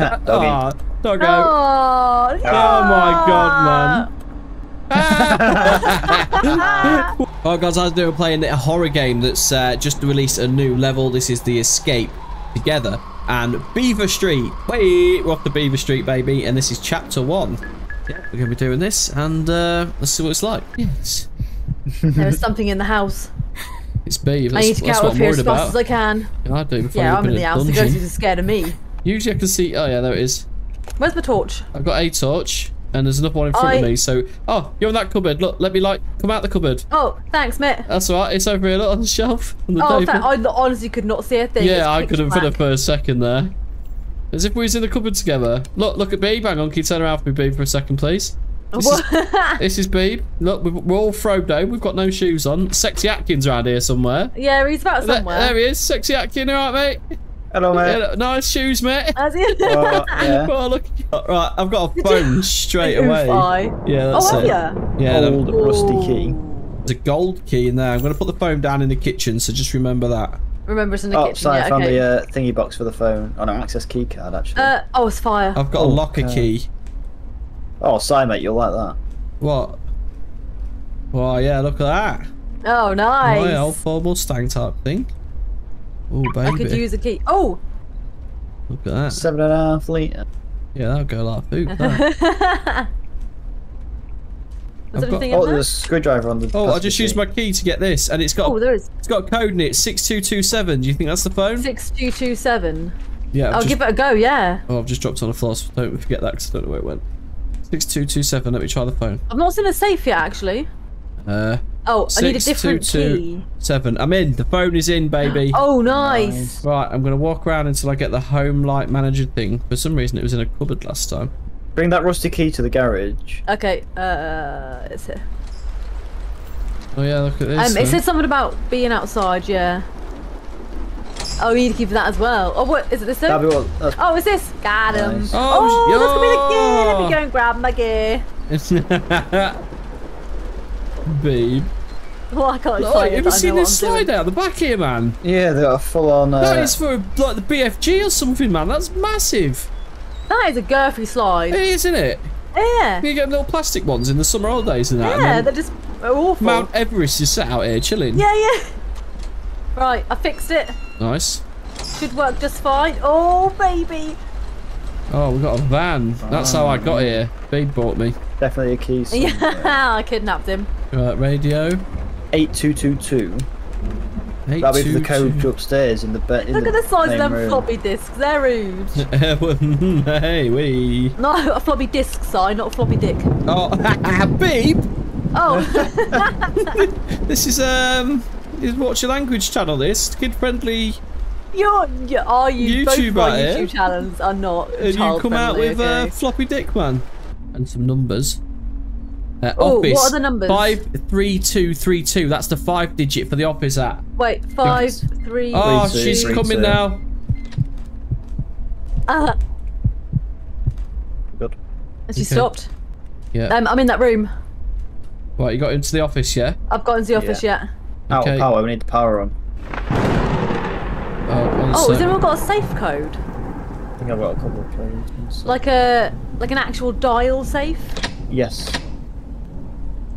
Doggy. Oh, doggo. Oh, no. Oh my god, man. Oh guys, I was doing playing a horror game that's just released a new level. This is The Escape Together and Beaver Street. Wait, we're off to Beaver Street, baby, and this is chapter 1. Yeah, we're gonna be doing this, and let's see what it's like. Yes. There's something in the house. It's Beaver. I need to get out of here as fast as I can. I do. Yeah, I'm in the house. The ghost is scared of me. Usually I can see. Oh yeah, there it is. Where's my torch? I've got a torch. And there's another one in front of me, so... Oh, you're in that cupboard. Look, let me, like, come out the cupboard. Oh, thanks, mate. That's all right. It's over here, look, on the shelf. On the I honestly could not see a thing. Yeah, I could have been for a second there. As if we was in the cupboard together. Look, look at Beeb. Hang on, can you turn around for me, Beeb, for a second, please? This is Beeb. Look, we're all thrown down. We've got no shoes on. Sexy Atkin's around here somewhere. Yeah, he's about somewhere. There he is. Sexy Atkin, all right, mate? Hello, mate. Yeah, nice shoes, mate. Yeah. Oh, look. Right, I've got a phone straight away. Yeah, that's it. Yeah, old rusty key. There's a gold key in there. I'm going to put the phone down in the kitchen, so just remember that. Remember it's in the kitchen. Sorry, yeah, I found the thingy box for the phone. Oh, no, access key card, actually. Oh, it's fire. I've got a locker key. Oh, sorry, mate, you'll like that. What? Oh, yeah, look at that. Oh, nice. My old Ford Mustang type thing. Oh, baby. I could use a key. Oh! Look at that. 7.5 litre. Yeah, that'll go like poop, that. There's a screwdriver on the... Oh, I just used my key to get this, and it's got... Oh, there is. It's got a code in it, 6227. Do you think that's the phone? 6227. Yeah. I'll give it a go, yeah. Oh, I've just dropped on the floor, so don't forget that, because I don't know where it went. 6227, let me try the phone. I've not seen a safe yet, actually. Oh, I need a different key. 7. I'm in. The phone is in, baby. Oh, nice. Right, I'm going to walk around until I get the home light manager thing. For some reason, it was in a cupboard last time. Bring that rusty key to the garage. Okay, it's here. Oh, yeah, look at this. It said something about being outside, yeah. Oh, we need to keep that as well. Oh, what? Is it this thing? Oh, it's this. Got him. Nice. Oh, that's going to be the gear. Let me go and grab my gear. Babe. Well, I can't explain. Have you seen this slide out the back here, man? Yeah, they are full on. That is for like the BFG or something, man. That's massive. That is a girthy slide. It is, isn't it? Yeah. You get little plastic ones in the summer holidays and that. Yeah, and they're just awful. Mount Everest is sat out here chilling. Yeah, yeah. Right, I fixed it. Nice. Should work just fine. Oh, baby. Oh, we got a van. That's how I got here. Bede bought me. Definitely a key. Somewhere. Yeah, I kidnapped him. Right, radio. 8222. That'll be for the code upstairs in the bed. Look at the size of them floppy discs. They're rude. Hey, we. No, a floppy disk sign, not a floppy dick. Oh, beep. Oh. This is is Watch Your Language channel. This kid-friendly. Are you both my YouTube channels are not child-friendly. You come out with floppy dick, man, and some numbers. Office. What are the numbers? 53232. That's the 5-digit for the office app. Wait, 5 3. Oh, she's coming now. Good. And she stopped. Yeah. I'm in that room. Right, you got into the office, yeah? I've got into the office, yeah. Okay. Power. We need the power on. Oh, has anyone got a safe code? I think I've got a couple of codes. Like an actual dial safe? Yes.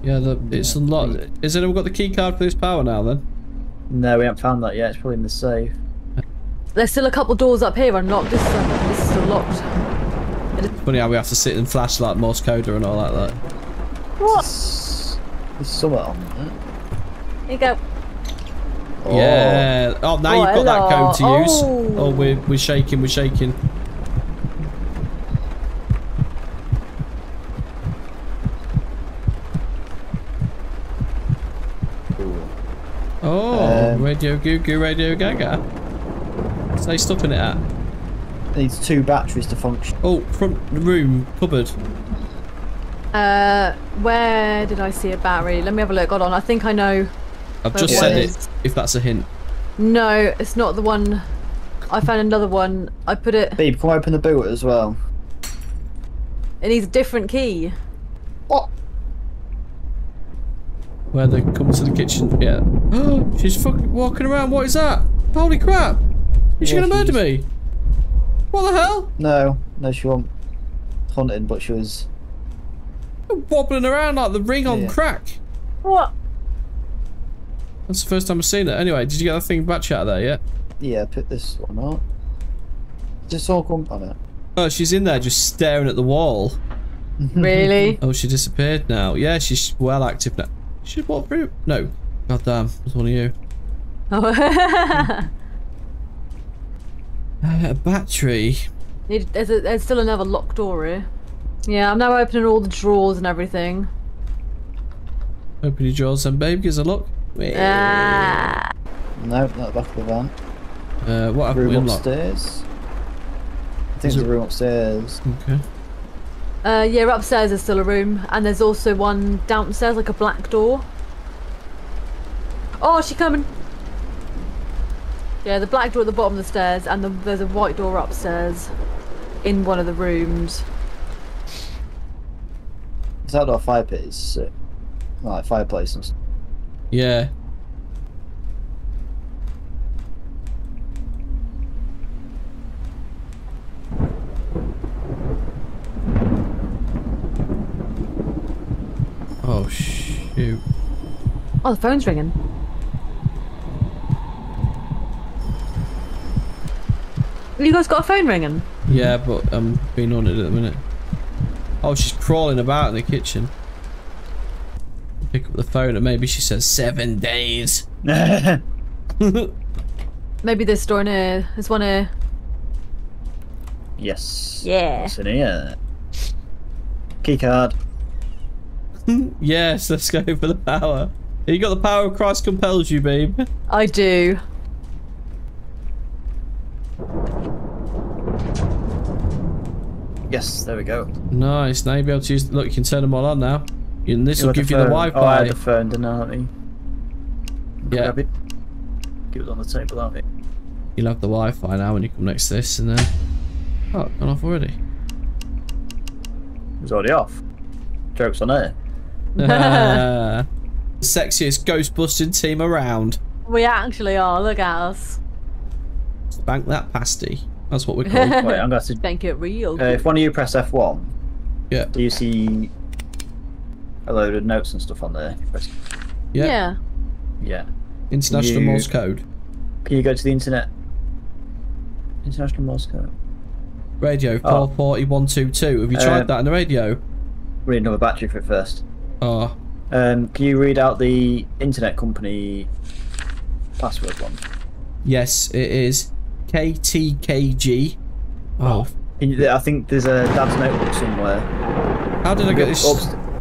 Yeah, it's unlocked. Has anyone got the key card for this power now then? No, we haven't found that yet. It's probably in the safe. There's still a couple doors up here unlocked. This is still locked. It's funny how we have to sit and flash like Morse coder and all like that. What? There's something on there. Here you go. Oh. Yeah. Oh, now you've got that code to use. Oh, we're shaking. We're shaking. Cool. Oh, Radio Goo Goo, Radio Gaga. What's they stopping it at? Needs 2 batteries to function. Oh, front room cupboard. Where did I see a battery? Let me have a look. Hold on. I think I know. I've just said it, if that's a hint. No, it's not the one. I found another one. I put it... Beep, can I open the boot as well? It needs a different key. What? Where they come to the kitchen, yeah. She's fucking walking around, what is that? Holy crap! Is she going to murder me? What the hell? No, No, she wasn't haunting, but she was wobbling around like the ring on crack. What? That's the first time I've seen it. Anyway, did you get that thing back out of there yet? Yeah, pick this one up. Just all gone on it. Oh, she's in there just staring at the wall. Really? Oh, she disappeared now. Yeah, she's well active now. She walked through. No. God damn, it was one of you. Oh. A battery. There's still another locked door here. Yeah, I'm now opening all the drawers and everything. Open your drawers then, babe. Give us a look. No, not back of the van. What happened? Room upstairs. I think there's a room upstairs. Okay. Yeah, upstairs is still a room, and there's also one downstairs, like a black door. Oh, she's coming. Yeah, the black door at the bottom of the stairs, and there's a white door upstairs in one of the rooms. It's out of a fire pit, it's like fireplace and stuff. Yeah. Oh, shoot. Oh, the phone's ringing. You guys got a phone ringing? Yeah, but I'm being on it at the minute. Oh, she's crawling about in the kitchen. Pick up the phone and maybe she says 7 days. Maybe this door in here. There's one here. Yes. Yeah. It's in here. Key card. Yes, let's go for the power. You got the power of Christ compels you, babe. I do. Yes, there we go. Nice. Now you'll be able to use. Look, you can turn them all on now. And this will give you the Wi-Fi. Oh, I had the phone, didn't I? Yeah. Grab it. Give it on the table, aren't it? You'll have the Wi-Fi now when you come next to this, and then. Oh, gone off already. It was already off. Joke's on air. The sexiest ghost busting team around. We actually are. Look at us. Bank that pasty. That's what we're called. Wait, I'm going to bank it real. If one of you press F1, yeah. Do you see a load of notes and stuff on there? Press... Yeah. Yeah. Yeah. International Morse code. Can you go to the internet? International Morse code. Radio 440122. Have you tried that on the radio? We need another battery for it first. Oh. Can you read out the internet company password one? Yes, it is. KTKG. Oh. I think there's a dad's notebook somewhere. How did I get this? Oh,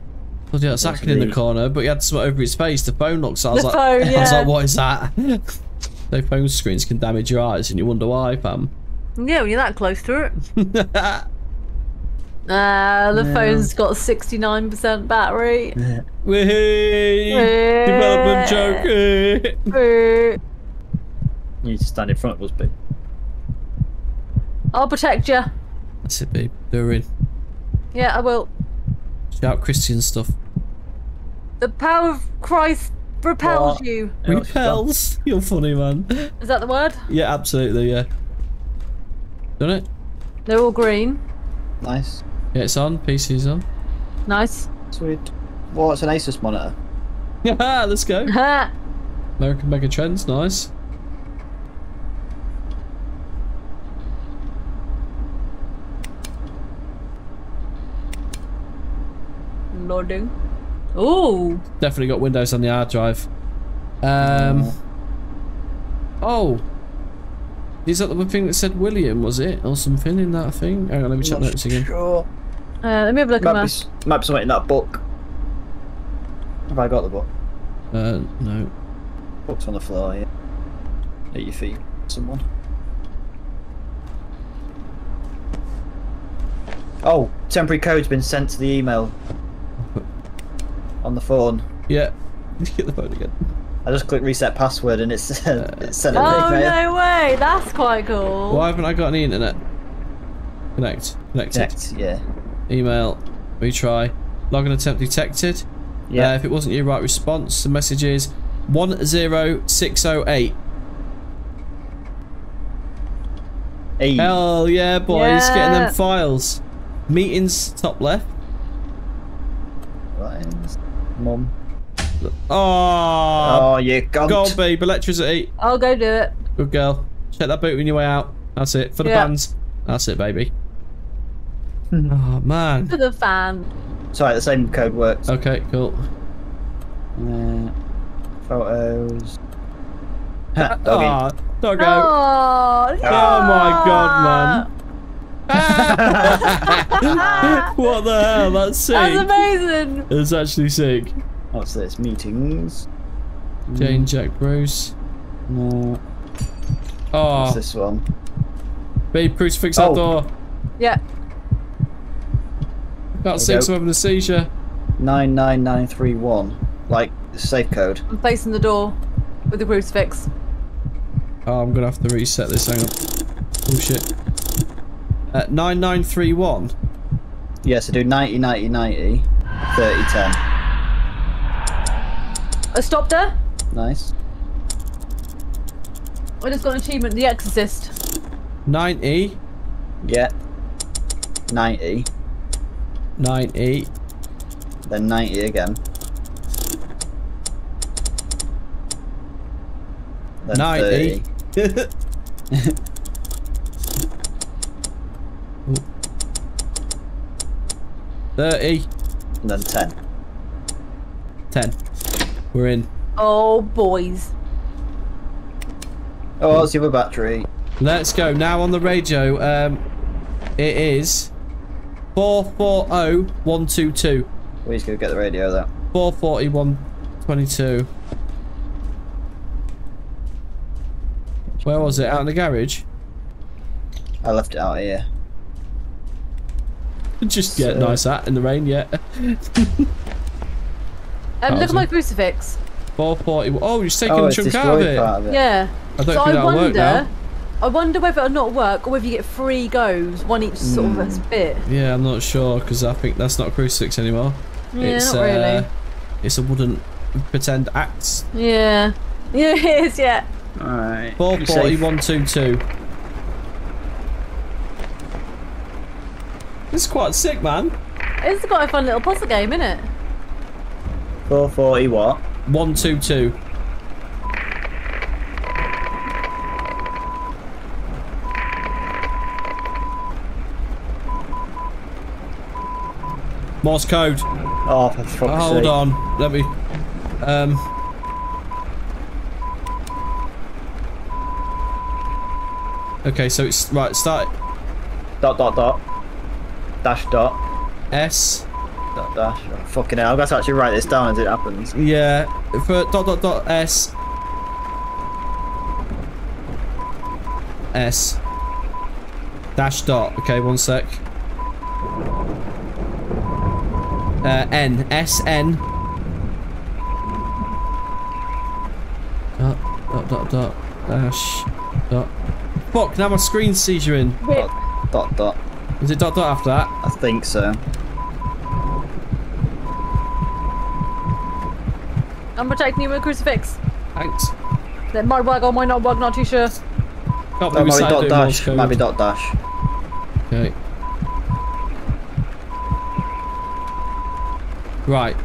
yeah, it's acting in the corner, but he had something over his face. The phone locks. I was like, what is that? Those phone screens can damage your eyes, and you wonder why, Pam. Yeah, when you're that close to it. The phone's got 69% battery. Yeah. Woohoo! Development joke. You need to stand in front of us, babe. I'll protect you. That's it, babe. They're in. Yeah, I will. Shout Christian stuff. The power of Christ repels you. Repels? You're funny, man. Is that the word? Yeah, absolutely, yeah. Done it? They're all green. Nice. Yeah, it's on. PC's on. Nice. Sweet. Well, it's an Asus monitor. Yeah, let's go. American Mega Trends, nice. Loading. Oh. Definitely got Windows on the hard drive. Oh. Is that the thing that said William, was it? Or something in that thing? Hang on, let me check notes again. Sure. Let me have a look at that. Might be something in that book. Have I got the book? No. Book's on the floor, yeah. At your feet, someone. Oh, temporary code's been sent to the email. On the phone. Yeah. Get the phone again. I just clicked reset password and it's sent it. Oh, no way! That's quite cool. Why haven't I got any internet? Connect. Connect, yeah. Email. Retry. Login attempt detected. Yeah. If it wasn't your right response, the message is 10608. Hey. Hell yeah, boys. Yeah. Getting them files. Meetings, top left. Lines. Mom. Oh, you cunt. Go on, babe. Lectures at 8. I'll go do it. Good girl. Check that boot on your way out. That's it. For the fans. That's it, baby. Oh, man. For the fan. Sorry, the same code works. Okay, cool. Photos. Doggy. Doggo. Oh, no. Oh my god, man. What the hell? That's sick. That's amazing. It's actually sick. What's this? Meetings. Jane, Jack, Bruce. No. Oh. What's this one? Babe, crucifix that door. Yeah. About 6 having a seizure. 99931. Like, safe code. I'm facing the door with the crucifix. Oh, I'm gonna have to reset this. Hang on. Oh shit. 9931. Yeah, so do 90 90 90, 30 10. I stopped her. Nice. I just got an achievement. The Exorcist. 90. Yeah. 90. 90. Then 90 again. Then 90. 30. Ooh. 30. And then 10. 10. We're in. Oh, boys. Oh, let's give a battery. Let's go. Now on the radio, it is 440122. We just go get the radio there. 44122. Where was it? Out in the garage? I left it out here. Just get nice hat in the rain, yeah. Look at my crucifix. 440. Oh, you're taking a chunk out of it. Yeah. I don't think that'll work now. I wonder whether it'll not work or whether you get 3 goes, one each sort of bit. Yeah, I'm not sure because I think that's not a crucifix anymore. Yeah, it's, not really. It's a wooden pretend axe. Yeah. Yeah, it is. Yeah. All right. 44122. This is quite sick, man. It's quite a fun little puzzle game, isn't it? 440 what? 122. Morse code. Oh, for fuck's sake. Hold on. Let me. Okay, so it's right. Start. Dot dot dot. Dash dot S dot dash. Oh, fucking hell, I've got to actually write this down as it happens. Yeah, for dot dot dot S S dash dot. Okay, one sec. N S N dot dot dot dot dash dot. Fuck! Now my screen's seizuring. Dot dot dot. Is it dot dot after that? I think so. I'm protecting you with a crucifix. Thanks. That might work or might not work, not too sure. Can't believe might be dot dash. Might be dot dash. Okay. Right.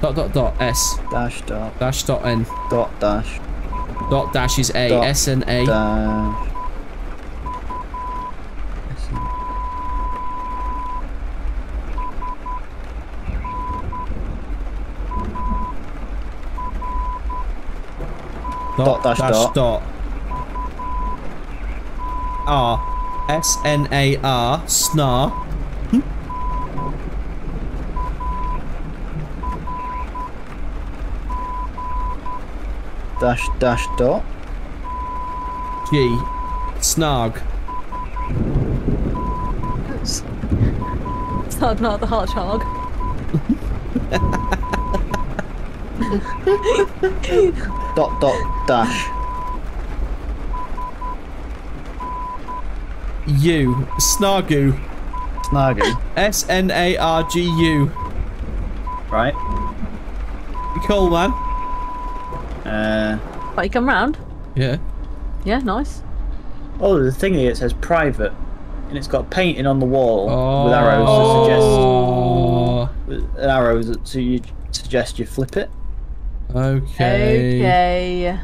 Dot dot dot S. Dash dot. Dash dot N. Dot dash. Dot dash is A. Dot S and A. Dash. Dot dash dot dot R S N A R snar. Dash dash dot G snarg. Snarg, not the hedgehog. Dot dot dash U snargu. Snargu. S N A R G U. Right. You cool, man? But you come round. Yeah. Yeah, nice. Oh, the thing here, it says private. And it's got painting on the wall with arrows to suggest... arrows to suggest you flip it. Okay. Okay.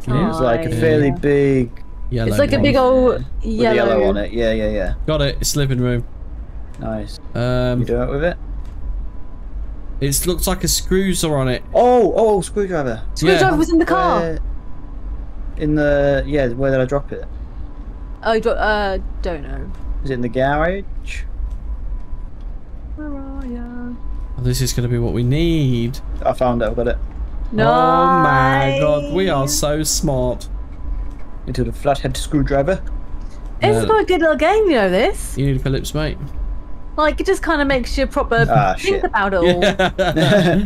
It's like a fairly big... yellow. It's like a big old yellow. Yellow on it. Yeah, yeah, yeah. Got it. It's living room. Nice. You do it with it? It looks like a screws on it. Oh, oh, screwdriver. Screwdriver was in the car. In the where did I drop it? I don't know. Is it in the garage? Where are ya? Oh, this is going to be what we need. I found it. I got it. No. Oh my god, we are so smart. Into the flathead screwdriver. It's quite a good little game, you know this. You need Phillips, mate. Like, it just kind of makes you proper think about it all. Yeah.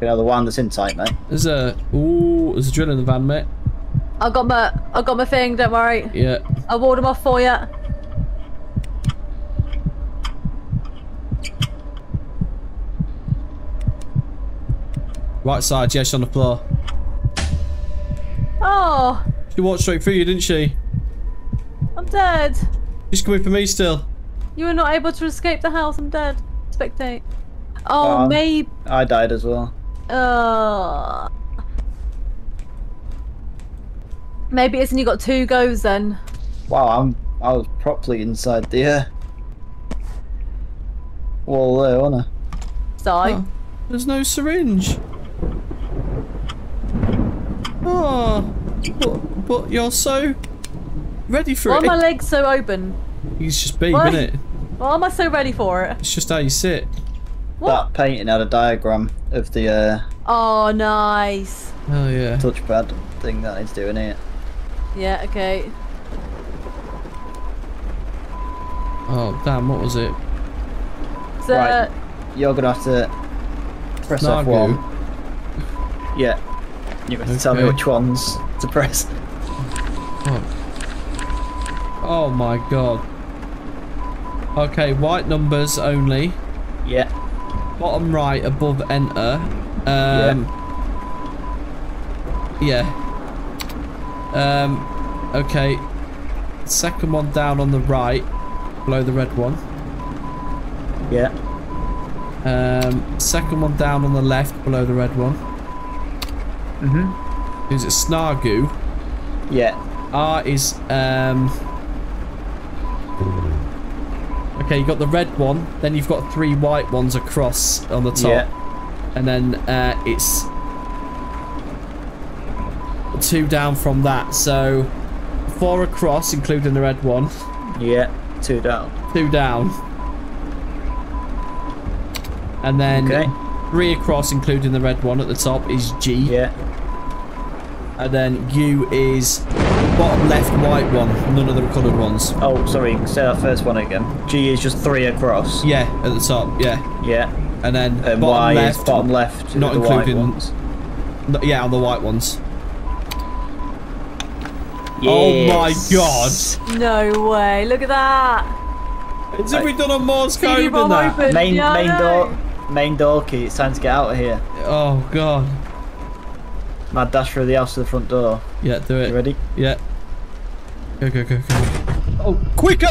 You know the one that's in tight, mate. There's a there's a drill in the van, mate. I got my thing. Don't worry. Yeah. I've ordered them off for you. Right side, yes, on the floor. Oh. She walked straight through you, didn't she? I'm dead. She's coming for me still. You were not able to escape the house. I'm dead. Spectate. Oh, maybe. I died as well. Maybe it's and you got two goes then. Wow, I was properly inside the air. Well, there, wasn't I? Sorry. Oh, there's no syringe. Oh, but you're so ready for it. Why are my legs so open? It's just beef, isn't it? Why am I so ready for it? It's just how you sit. What? That painting had a diagram of the. Oh, nice. Oh yeah. Touchpad thing that it's doing it. Yeah. Okay. Oh damn! What was it? So, right. You're gonna have to press F1. Yeah. You have to tell me which ones to press. Oh. Oh my god. Okay, white numbers only. Yeah. Bottom right above enter. Okay. Second one down on the right, below the red one. Yeah. Second one down on the left, below the red one. Mm-hmm. Is it Snargoo? Yeah. R is okay, you got the red one, then you've got three white ones across on the top. Yeah. And then it's two down from that, so four across including the red one. Yeah, two down. Two down. And then three across including the red one at the top is G. Yeah. And then U is bottom left white one, none of the coloured ones. Oh, sorry, say that first one again. G is just three across. Yeah, at the top, yeah. Yeah. And then bottom Y left, is bottom left, not the including white ones. No, yeah, on the white ones. Yes. Oh my god! No way! Look at that! It's like, done on Morse code and that. Main door key. It's time to get out of here. Oh god! Mad dash through the house to the front door. Yeah, do it. You ready? Yeah. Go, go, go, go. Oh, quicker!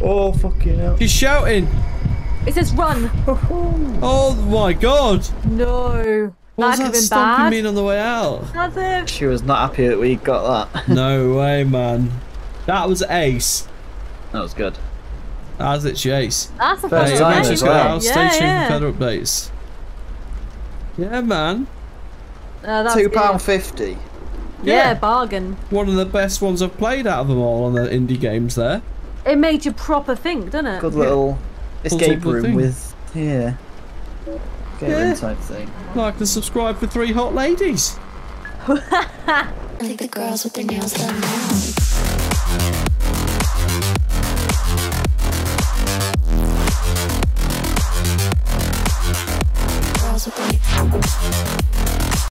Oh, fucking hell. He's shouting. It says run. Oh my god. No. What was that stomping mean on the way out? That's it. She was not happy that we got that. No way, man. That was ace. That was good. That was literally ace. That's a first time as well. Stay tuned for further updates. Yeah, man. £2.50. Yeah, bargain. One of the best ones I've played out of them all on the indie games there. It made you proper think, didn't it? Good little escape room with game room type thing. Like and subscribe for 3 hot ladies. I think the girls with their nails done now.